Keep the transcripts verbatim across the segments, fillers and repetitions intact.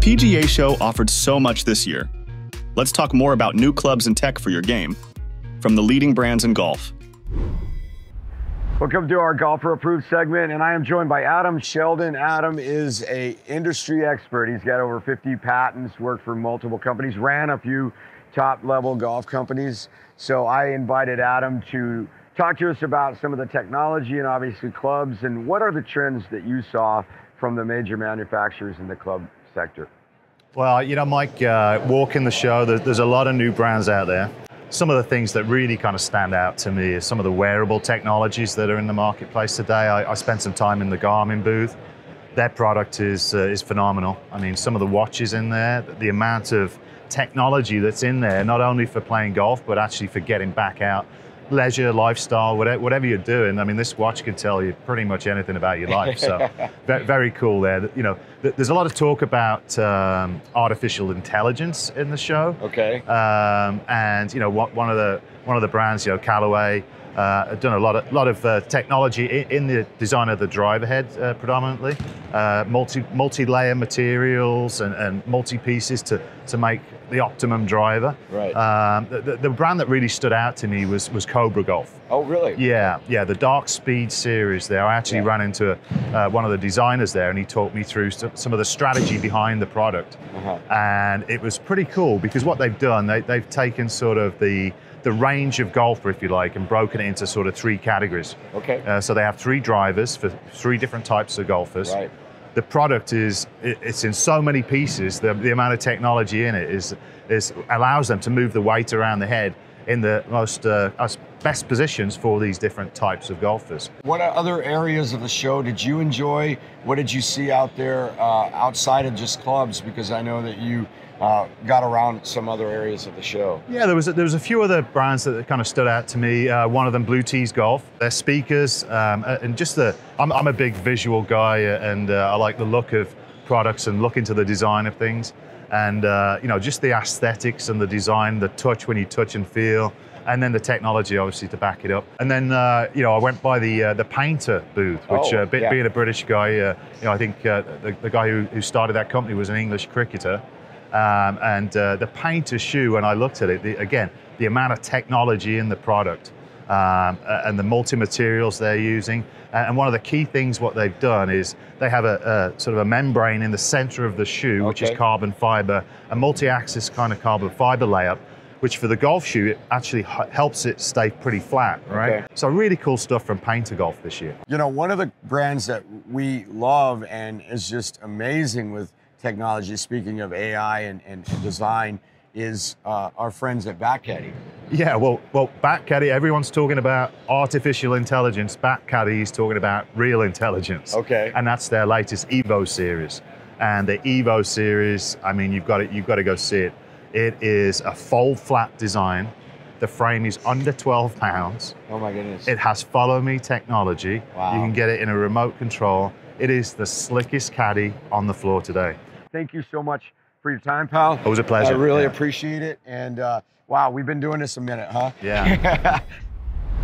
P G A Show offered so much this year. Let's talk more about new clubs and tech for your game from the leading brands in golf. Welcome to our Golfer Approved segment, and I am joined by Adam Sheldon. Adam is an industry expert. He's got over fifty patents, worked for multiple companies, ran a few top-level golf companies. So I invited Adam to talk to us about some of the technology and obviously clubs, and what are the trends that you saw from the major manufacturers in the club sector? Well, you know, Mike, uh, walking the show, there's a lot of new brands out there. Some of the things that really kind of stand out to me is some of the wearable technologies that are in the marketplace today. I, I spent some time in the Garmin booth. Their product is, uh, is phenomenal. I mean, some of the watches in there, the amount of technology that's in there, not only for playing golf, but actually for getting back out, leisure, lifestyle, whatever, whatever you're doing. I mean, this watch could tell you pretty much anything about your life. So very cool there. You know, there's a lot of talk about um, artificial intelligence in the show. Okay. Um, and you know, one of the one of the brands, you know, Callaway, uh, have done a lot of lot of uh, technology in the design of the driver head, uh, predominantly, uh, multi multi layer materials and, and multi pieces to to make the optimum driver. Right. Um, the, the brand that really stood out to me was, was Cobra Golf. Oh, really? Yeah, yeah, the Dark Speed series there. I actually yeah. ran into a, uh, one of the designers there, and he talked me through some of the strategy behind the product. Uh-huh. And it was pretty cool, because what they've done, they, they've taken sort of the, the range of golfer, if you like, and broken it into sort of three categories. Okay. Uh, so they have three drivers for three different types of golfers. Right. The product is, it's in so many pieces, the, the amount of technology in it is, is allows them to move the weight around the head in the most uh, best positions for these different types of golfers. What other areas of the show did you enjoy? What did you see out there uh, outside of just clubs? Because I know that you uh, got around some other areas of the show. Yeah, there was a, there was a few other brands that kind of stood out to me. Uh, one of them, Blue Tees Golf. Their speakers um, and just the, I'm, I'm a big visual guy, and uh, I like the look of products and look into the design of things. And uh, you know, just the aesthetics and the design, the touch when you touch and feel, and then the technology obviously to back it up. And then uh, you know, I went by the uh, the Payntr booth, which oh, uh, be, yeah. being a British guy, uh, you know, I think uh, the, the guy who, who started that company was an English cricketer, um, and uh, the Payntr shoe. When I looked at it, the, again, the amount of technology in the product um, and the multi-materials they're using. And one of the key things what they've done is they have a, a sort of a membrane in the center of the shoe, okay. which is carbon fiber, a multi-axis kind of carbon fiber layup, which for the golf shoe, it actually helps it stay pretty flat, right? Okay. So really cool stuff from Payntr Golf this year. You know, one of the brands that we love and is just amazing with technology, speaking of A I and, and design, is uh, our friends at Bat-Caddy. Yeah, well, well, Bat-Caddy, everyone's talking about artificial intelligence. Bat-Caddy is talking about real intelligence. Okay. And that's their latest Evo series. And the Evo series, I mean, you've got it, you've got to go see it. It is a fold flat design. The frame is under twelve pounds. Oh my goodness. It has follow me technology. Wow. You can get it in a remote control. It is the slickest caddy on the floor today. Thank you so much for your time, pal. It was a pleasure. I really yeah. appreciate it. And uh, wow, we've been doing this a minute, huh? Yeah.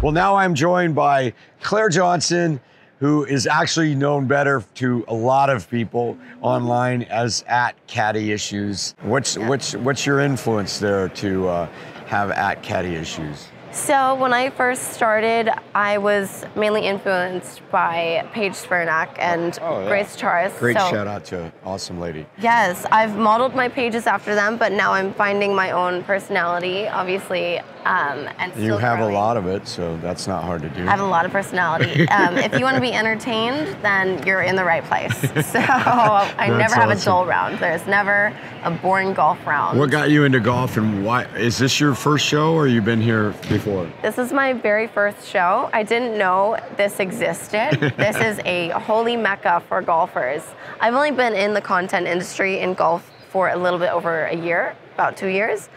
Well, now I'm joined by Claire Johnson, who is actually known better to a lot of people online as at Caddy Issues. What's, what's, what's your influence there to uh, have at Caddy Issues? So when I first started, I was mainly influenced by Paige Svernak and oh, yeah. Grace Charris. Great so, shout out to awesome lady. Yes, I've modeled my pages after them, but now I'm finding my own personality, obviously. Um, and still you have growing. A lot of it, so that's not hard to do. I have a lot of personality. Um, if you want to be entertained, then you're in the right place. So I never awesome. Have a dull round. There's never a boring golf round. What got you into golf, and why? Is this your first show, or you've been here before? This is my very first show. I didn't know this existed. This is a holy mecca for golfers. I've only been in the content industry in golf for a little bit over a year, about two years.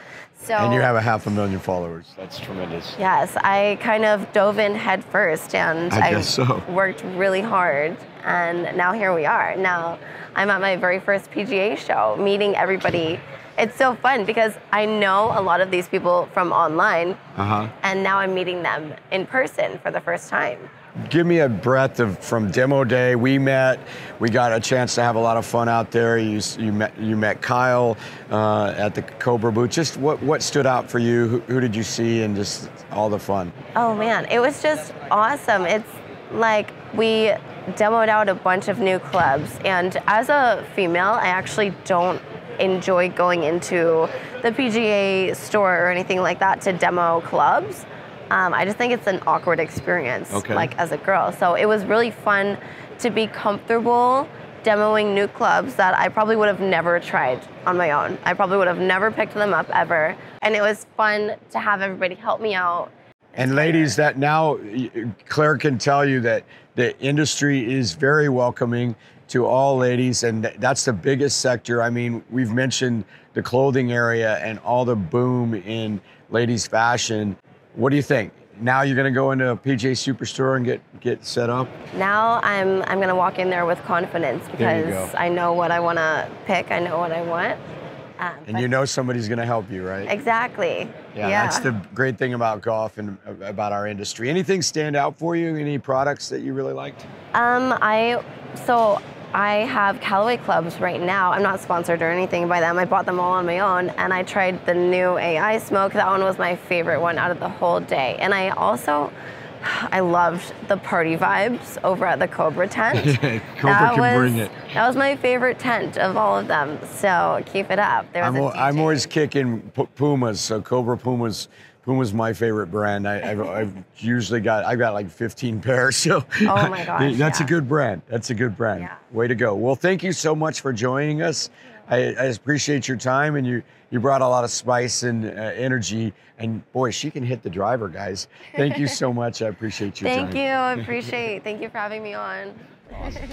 So, and you have a half a million followers. That's tremendous. Yes, I kind of dove in head first, and I, I so. worked really hard, and now here we are. Now I'm at my very first P G A show, meeting everybody. It's so fun because I know a lot of these people from online, uh-huh. and now I'm meeting them in person for the first time. give me a breadth of from demo day. We met, we got a chance to have a lot of fun out there. You you met you met Kyle uh, at the Cobra booth. Just what what stood out for you? Who, who did you see, and just all the fun? Oh man, it was just awesome. It's like we demoed out a bunch of new clubs, and as a female, I actually don't enjoy going into the P G A store or anything like that to demo clubs. Um, I just think it's an awkward experience, okay. like as a girl. So it was really fun to be comfortable demoing new clubs that I probably would have never tried on my own. I probably would have never picked them up ever. And it was fun to have everybody help me out. And ladies, that now Claire can tell you that the industry is very welcoming to all ladies, and that's the biggest sector. I mean, we've mentioned the clothing area and all the boom in ladies fashion. What do you think? Now you're gonna go into a P G A Superstore and get, get set up? Now I'm, I'm gonna walk in there with confidence because I know what I wanna pick, I know what I want. Um, and you know somebody's gonna help you, right? Exactly. Yeah, yeah, that's the great thing about golf and about our industry. Anything stand out for you? Any products that you really liked? Um, I, so I have Callaway clubs right now. I'm not sponsored or anything by them. I bought them all on my own, and I tried the new A I Smoke. That one was my favorite one out of the whole day. And I also, I loved the party vibes over at the Cobra tent. Yeah, Cobra that can was, bring it. That was my favorite tent of all of them, so keep it up. There was I'm, a I'm always kicking Pumas, so Cobra Pumas. Puma's my favorite brand. I, I've, I've usually got, I've got like fifteen pairs, so oh my gosh, that's yeah. a good brand. That's a good brand. Yeah. Way to go. Well, thank you so much for joining us. I, I appreciate your time, and you, you brought a lot of spice and uh, energy, and boy, she can hit the driver, guys. Thank you so much. I appreciate your thank time. Thank you. I appreciate Thank you for having me on. Awesome.